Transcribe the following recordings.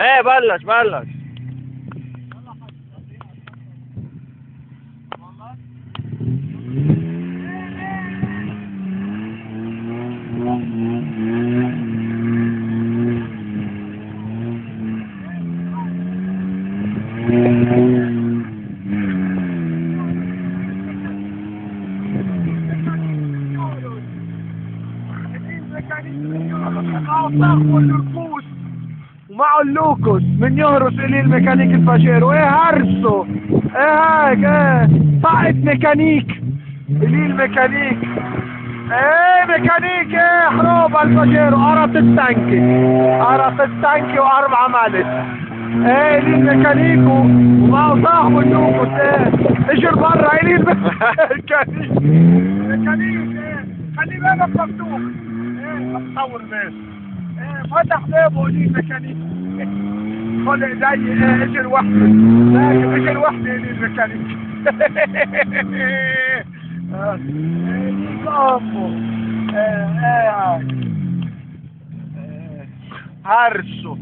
ايه بلش بلش ومعه اللوكس من يهرس إليه الميكانيك الباجيرو. ايه هرسه ايه هيك ايه طاقة ميكانيك إليه الميكانيك ايه ميكانيك ايه حروب الباجيرو. قرط التانكي قرط التانكي وأربعة مالت ايه إليه الميكانيك ومعه صاحبه اللوكس ايه اجر برا إليه الميكانيك ميكانيك ايه خلي بالك مفتوح ايه بتصور ماشي فتح بابه ليه الميكانيك خلق زي اجر وحده لكن اجر وحده ليه الميكانيك ليه قامه هرسه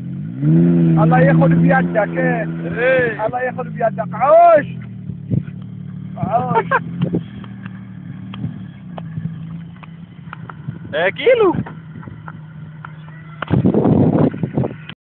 الله ياخد بيدك ايه الله ياخد بيدك عوش عوش كيلو